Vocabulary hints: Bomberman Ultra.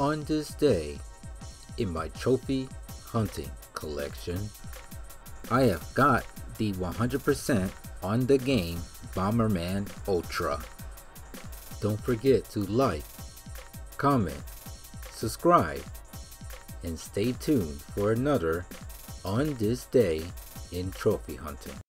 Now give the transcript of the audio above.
on this day, in my trophy hunting collection, I have got the 100% on the game Bomberman Ultra. Don't forget to like, comment, subscribe, and stay tuned for another On This Day in Trophy Hunting.